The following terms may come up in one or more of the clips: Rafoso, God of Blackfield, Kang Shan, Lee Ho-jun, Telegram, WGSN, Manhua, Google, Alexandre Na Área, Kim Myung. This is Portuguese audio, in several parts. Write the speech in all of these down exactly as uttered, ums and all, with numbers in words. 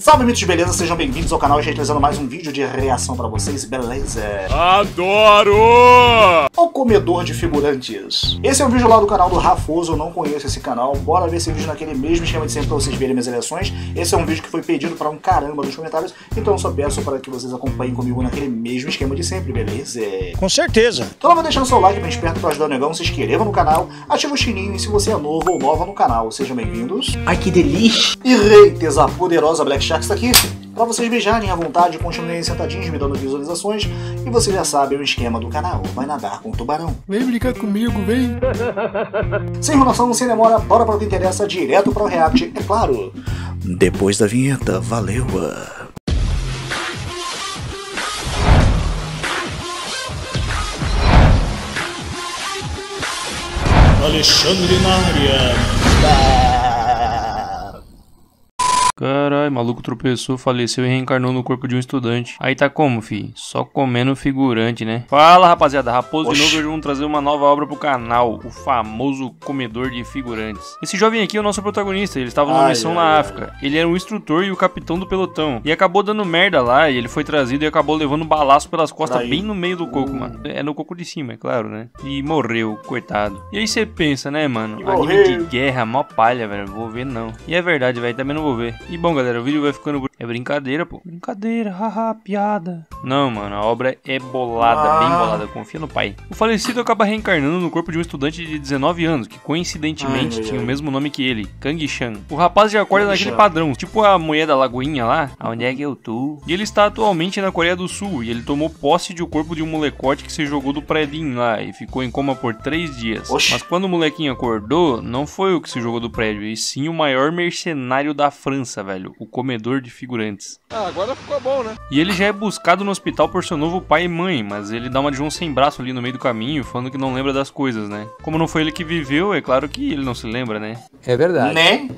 Salve, mitos de beleza, sejam bem-vindos ao canal, gente, trazendo mais um vídeo de reação pra vocês, beleza? Adoro! O comedor de figurantes. Esse é um vídeo lá do canal do Rafoso, eu não conheço esse canal, bora ver esse vídeo naquele mesmo esquema de sempre pra vocês verem minhas eleições. Esse é um vídeo que foi pedido pra um caramba nos comentários, então eu só peço para que vocês acompanhem comigo naquele mesmo esquema de sempre, beleza? Com certeza! Então vai deixando seu like bem esperto pra ajudar o negão, se inscreva no canal, ativa o sininho e se você é novo ou nova no canal, sejam bem-vindos. Ai, que delícia! E reites, a poderosa Black Shark está aqui para vocês beijarem à vontade, continuem sentadinhos me dando visualizações e vocês já sabem o esquema do canal, vai nadar com o tubarão. Vem brincar comigo, vem! Sem enrolação, sem demora, bora para o que interessa, direto para o react, é claro. Depois da vinheta, valeu! Alexandre Na Área. Caralho, maluco tropeçou, faleceu e reencarnou no corpo de um estudante. Aí tá como, fi? Só comendo figurante, né? Fala, rapaziada, Raposo de novo, hoje vamos trazer uma nova obra pro canal, o famoso comedor de figurantes. Esse jovem aqui é o nosso protagonista, ele estava numa missão na África. Ele era um instrutor e o capitão do pelotão. E acabou dando merda lá, e ele foi trazido e acabou levando um balaço pelas costas bem no meio do coco, mano. É no coco de cima, é claro, né? E morreu, coitado. E aí você pensa, né, mano? Anime de guerra, mó palha, velho, vou ver não. E é verdade, velho, também não vou ver. E bom, galera, o vídeo vai ficando... É brincadeira, pô. Brincadeira, haha, piada. Não, mano, a obra é bolada, ah. bem bolada. Confia no pai. O falecido acaba reencarnando no corpo de um estudante de dezenove anos, que coincidentemente ai, ai, tinha ai. o mesmo nome que ele, Kang Shan. O rapaz já acorda Kang naquele Shan. padrão, tipo a mulher da lagoinha lá. Aonde é que eu tô? E ele está atualmente na Coreia do Sul, e ele tomou posse de um corpo de um molecote que se jogou do prédio lá e ficou em coma por três dias. Oxi. Mas quando o molequinho acordou, não foi o que se jogou do prédio, e sim o maior mercenário da França, velho, o comedor de figurantes. Ah, agora ficou bom, né? E ele já é buscado no hospital por seu novo pai e mãe, mas ele dá uma de um sem braço ali no meio do caminho, falando que não lembra das coisas, né? Como não foi ele que viveu, é claro que ele não se lembra, né? É verdade. Né?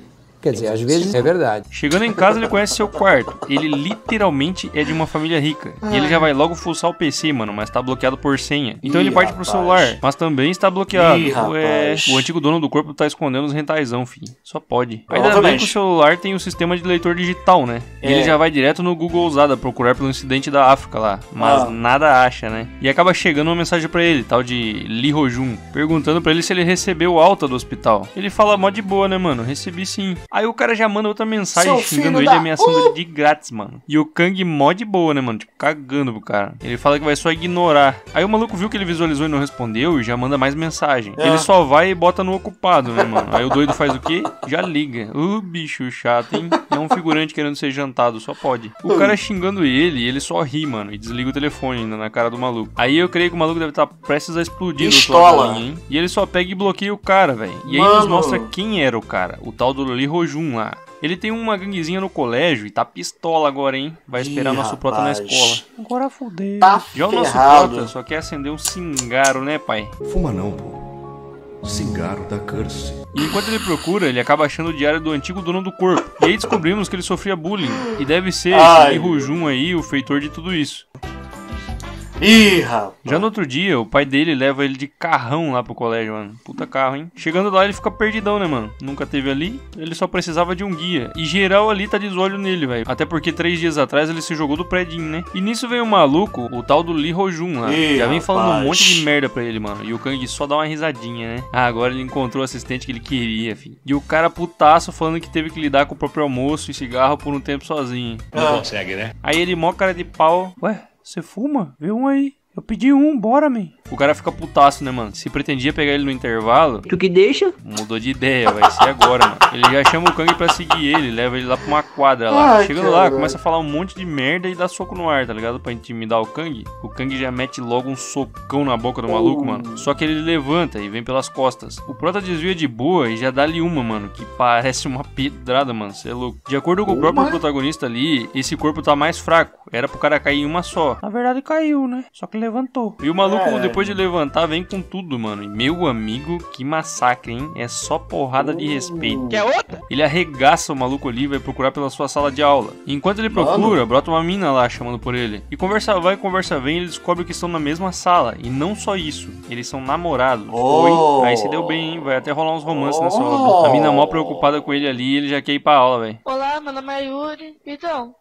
Quer dizer, às vezes é verdade. Chegando em casa, ele conhece seu quarto. Ele literalmente é de uma família rica. E ele já vai logo fuçar o P C, mano, mas tá bloqueado por senha. Então Ih, ele parte rapaz. pro celular, mas também está bloqueado. Ih, Ué, o antigo dono do corpo tá escondendo os rentaisão, fi. Só pode. Ainda bem que o celular tem o sistema de leitor digital, né? É. Ele já vai direto no Google usada procurar pelo incidente da África lá. Mas ah. nada acha, né? E acaba chegando uma mensagem pra ele, tal de Lee Ho-jun, perguntando pra ele se ele recebeu alta do hospital. Ele fala mó de boa, né, mano? Recebi sim. Aí o cara já manda outra mensagem xingando ele e ameaçando uh! ele de grátis, mano. E o Kang mó de boa, né, mano? Tipo, cagando pro cara. Ele fala que vai só ignorar. Aí o maluco viu que ele visualizou e não respondeu e já manda mais mensagem. É. Ele só vai e bota no ocupado, né, mano? Aí o doido faz o quê? Já liga. Uh, bicho chato, hein? É um figurante querendo ser jantado, só pode. O cara xingando ele, ele só ri, mano. E desliga o telefone ainda na cara do maluco. Aí eu creio que o maluco deve estar prestes a explodir no celular, hein? E ele só pega e bloqueia o cara, velho. E aí mano. nos mostra quem era o cara. O tal do Lee Ho-jun lá. Ele tem uma ganguezinha no colégio e tá pistola agora, hein? Vai esperar Ih, nosso rapaz. prota na escola. Agora fudeu. Tá Já ferrado. o nosso prota só quer acender um cingaro, né, pai? Fuma não, pô. Cingaro da curse. E enquanto ele procura, ele acaba achando o diário do antigo dono do corpo. E aí descobrimos que ele sofria bullying. E deve ser Ai. esse Lee Ho-jun aí o feitor de tudo isso. Ih, rapaz. Já no outro dia, o pai dele leva ele de carrão lá pro colégio, mano. Puta carro, hein? Chegando lá, ele fica perdidão, né, mano? Nunca teve ali, ele só precisava de um guia. E geral ali tá de olho nele, velho. Até porque três dias atrás ele se jogou do prédio, né? E nisso vem um maluco, o tal do Lee Ho-jun lá. Ih, já vem falando rapaz. um monte de merda pra ele, mano. E o Kang só dá uma risadinha, né? Ah, agora ele encontrou o assistente que ele queria, filho. E o cara putaço falando que teve que lidar com o próprio almoço e cigarro por um tempo sozinho. Não consegue, né? Aí ele mó cara de pau. Ué? Você fuma? Vê um aí. Eu pedi um, bora, man. O cara fica putaço, né, mano? Se pretendia pegar ele no intervalo... Tu que deixa? Mudou de ideia, vai ser agora, mano. Ele já chama o Kang pra seguir ele, leva ele lá pra uma quadra lá. Ai, Chegando lá, velho. começa a falar um monte de merda e dá soco no ar, tá ligado? Pra intimidar o Kang. O Kang já mete logo um socão na boca do oh. maluco, mano. Só que ele levanta e vem pelas costas. O prota desvia de boa e já dá-lhe uma, mano, que parece uma pedrada, mano. Cê é louco. De acordo com oh, o próprio mano. protagonista ali, esse corpo tá mais fraco. Era pro cara cair em uma só. Na verdade, caiu, né? Só que levantou. E o maluco, é, depois de levantar, vem com tudo, mano. E meu amigo, que massacre, hein? É só porrada uh. de respeito. Quer outra? Ele arregaça o maluco ali e vai procurar pela sua sala de aula. E enquanto ele procura, mano, brota uma mina lá chamando por ele. E conversa vai e conversa vem, ele descobre que estão na mesma sala. E não só isso, eles são namorados. Oh. Foi. Aí se deu bem, hein? Vai até rolar uns romances oh. nessa obra. A mina mó preocupada com ele ali, ele já quer ir pra aula, velho. Olá, meu nome é Yuri. Então,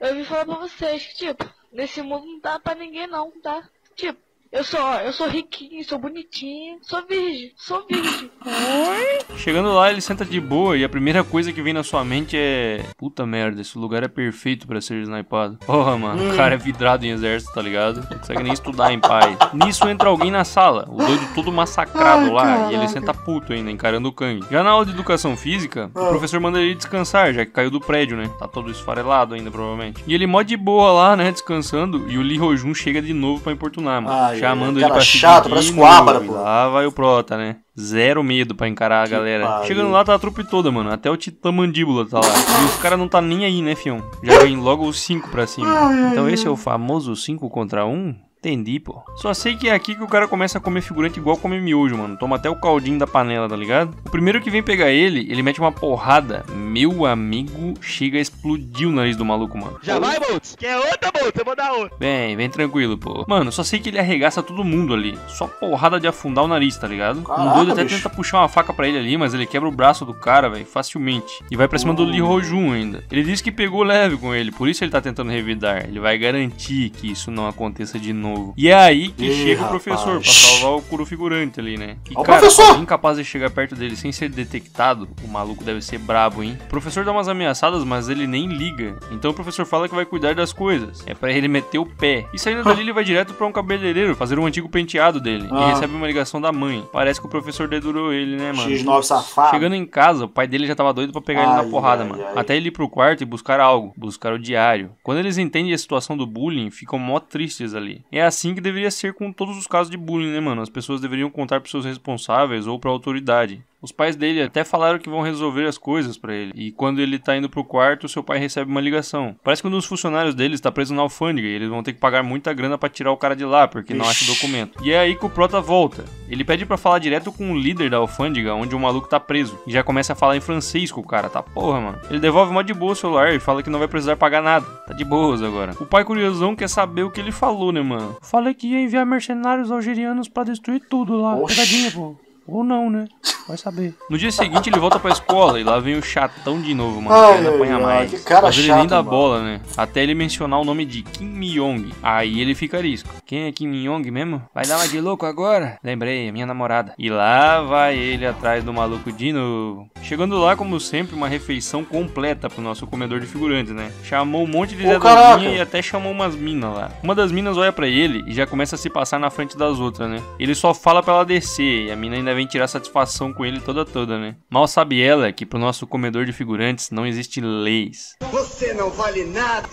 eu vim falar pra vocês que, tipo, nesse mundo não dá pra ninguém não, tá? Tipo, eu sou, eu sou riquinho, sou bonitinho, sou virgem, sou virgem. Oi? Chegando lá, ele senta de boa e a primeira coisa que vem na sua mente é... Puta merda, esse lugar é perfeito pra ser snipado. Porra, mano, hum. o cara é vidrado em exército, tá ligado? Não consegue nem estudar em paz. Nisso entra alguém na sala, o doido todo massacrado. Ai, lá, caraca. E ele senta puto ainda, encarando o Kang. Já na aula de educação física, oh. o professor manda ele descansar, já que caiu do prédio, né? Tá todo esfarelado ainda, provavelmente. E ele mó de boa lá, né, descansando, e o Lee Ho-jun chega de novo pra importunar, mano. Ai. Chamando ele pra chato, parece coabra, pô. Lá vai o prota, né? Zero medo pra encarar a que galera. Pariu. Chegando lá, tá a trupe toda, mano. Até o Titã Mandíbula tá lá. E os caras não tá nem aí, né, fião? Já vem logo os cinco pra cima. Ai, então ai, esse é o famoso cinco contra um? Entendi, pô. Só sei que é aqui que o cara começa a comer figurante igual comer miojo, mano. Toma até o caldinho da panela, tá ligado? O primeiro que vem pegar ele, ele mete uma porrada. Meu amigo, chega a explodir o nariz do maluco, mano. Já vai, Boltz? Quer outra, Boltz? Eu vou dar outra. Bem, vem tranquilo, pô. Mano, só sei que ele arregaça todo mundo ali. Só porrada de afundar o nariz, tá ligado? Caraca, um doido até bicho. tenta puxar uma faca pra ele ali, mas ele quebra o braço do cara, velho, facilmente. E vai pra cima uh. do Lee Ho-jun ainda. Ele disse que pegou leve com ele, por isso ele tá tentando revidar. Ele vai garantir que isso não aconteça de novo. Novo. E é aí que Ih, chega o professor rapaz. pra salvar o curo figurante ali, né? E, Ô, cara, professor! incapaz de chegar perto dele sem ser detectado, o maluco deve ser brabo, hein? O professor dá umas ameaçadas, mas ele nem liga. Então o professor fala que vai cuidar das coisas. É pra ele meter o pé. E saindo dali, ele vai direto pra um cabeleireiro fazer um antigo penteado dele. Ah. E recebe uma ligação da mãe. Parece que o professor dedurou ele, né, mano? X nove safado. Chegando em casa, o pai dele já tava doido pra pegar ai, ele na porrada, ai, mano. Ai. Até ele ir pro quarto e buscar algo. Buscar o diário. Quando eles entendem a situação do bullying, ficam mó tristes ali. É assim que deveria ser com todos os casos de bullying, né, mano? As pessoas deveriam contar para seus responsáveis ou para a autoridade. Os pais dele até falaram que vão resolver as coisas pra ele. E quando ele tá indo pro quarto, seu pai recebe uma ligação. Parece que um dos funcionários dele tá preso na alfândega e eles vão ter que pagar muita grana pra tirar o cara de lá, porque Ixi. não acha o documento. E é aí que o prota volta. Ele pede pra falar direto com o líder da alfândega, onde o maluco tá preso. E já começa a falar em francês com o cara, tá porra, mano. Ele devolve mó de boa o celular e fala que não vai precisar pagar nada. Tá de boas agora. O pai curiosão quer saber o que ele falou, né, mano? Falei que ia enviar mercenários algerianos pra destruir tudo lá. Oxi. Pegadinha, pô. Ou não, né? Vai saber. No dia seguinte ele volta pra escola e lá vem o chatão de novo, mano. Ai, ele apanha ai, mais. Que cara Mas ele chato, nem dá mano. bola, né? Até ele mencionar o nome de Kim Myung. Aí ele fica arisco. Quem é Kim Myung mesmo? Vai dar uma de louco agora? Lembrei, minha namorada. E lá vai ele atrás do maluco de novo. Chegando lá, como sempre, uma refeição completa pro nosso comedor de figurantes, né? Chamou um monte de dedolinha e até chamou umas minas lá. Uma das minas olha pra ele e já começa a se passar na frente das outras, né? Ele só fala pra ela descer e a mina ainda vem tirar satisfação com ele toda toda, né? Mal sabe ela que pro nosso comedor de figurantes não existe leis. Você não vale nada.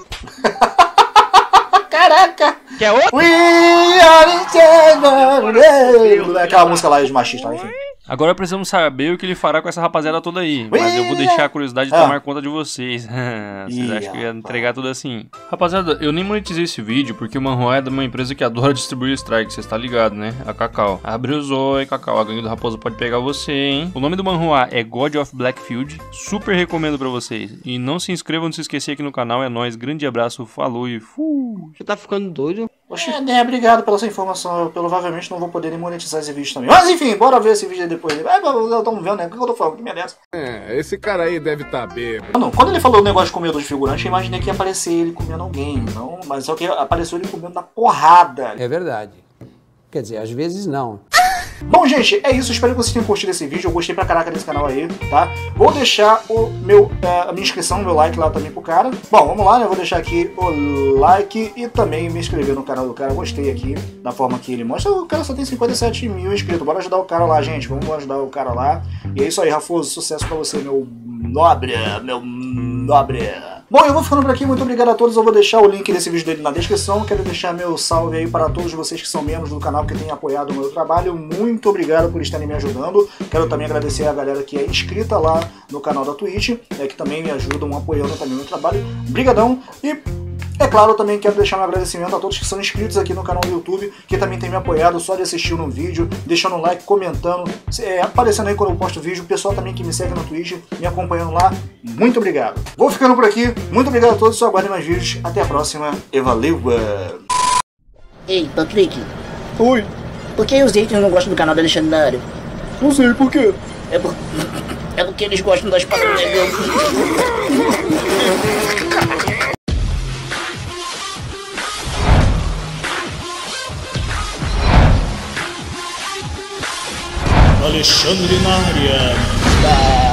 Caraca! Quer outra? We are Aquela música lá de machista, enfim. Agora precisamos saber o que ele fará com essa rapaziada toda aí. Mas eu vou deixar a curiosidade ah. tomar conta de vocês. Vocês acham que eu ia entregar tudo assim? Rapaziada, eu nem monetizei esse vídeo porque o Manhua é de uma empresa que adora distribuir strike. Vocês tá ligado, né? A Cacau. Abre o zóio, Cacau. A gangue do Raposa pode pegar você, hein? O nome do Manhua é God of Blackfield. Super recomendo pra vocês. E não se inscrevam, não se esquecer aqui no canal. É nóis. Grande abraço. Falou e fui. Você tá ficando doido? Oxê, é, obrigado pela sua informação. Eu provavelmente não vou poder nem monetizar esse vídeo também. Mas enfim, bora ver esse vídeo aí depois. É, eu tô vendo, né? O que eu tô falando? Que merda é essa? É, esse cara aí deve tá bêbado. Não, não, quando ele falou o negócio de comedor de figurante, eu imaginei que ia aparecer ele comendo alguém. Não, mas só que apareceu ele comendo na porrada. É verdade. Quer dizer, às vezes não. Bom, gente, é isso. Espero que vocês tenham curtido esse vídeo. Eu gostei pra caraca desse canal aí, tá? Vou deixar o meu, a minha inscrição, meu like lá também pro cara. Bom, vamos lá, né? Eu vou deixar aqui o like e também me inscrever no canal do cara. Eu gostei aqui da forma que ele mostra. O cara só tem cinquenta e sete mil inscritos. Bora ajudar o cara lá, gente. Vamos ajudar o cara lá. E é isso aí, Rafoso. Sucesso pra você, meu nobre. Meu nobre. Bom, eu vou ficando por aqui, muito obrigado a todos, eu vou deixar o link desse vídeo dele na descrição, quero deixar meu salve aí para todos vocês que são membros do canal, que têm apoiado o meu trabalho, muito obrigado por estarem me ajudando, quero também agradecer a galera que é inscrita lá no canal da Twitch, é, que também me ajudam apoiando também o meu trabalho, brigadão e É claro também que quero deixar um agradecimento a todos que são inscritos aqui no canal do YouTube, que também tem me apoiado só de assistir um vídeo, deixando um like, comentando, é, aparecendo aí quando eu posto vídeo, o pessoal também que me segue no Twitch, me acompanhando lá, muito obrigado. Vou ficando por aqui, muito obrigado a todos, só aguardem mais vídeos, até a próxima e valeu! Ei, Patrick. Oi. Por que os haters não gostam do canal do Alexandre Na Área? Não sei, por quê? É, por... é porque eles gostam das paradas. Alexandre Na Área.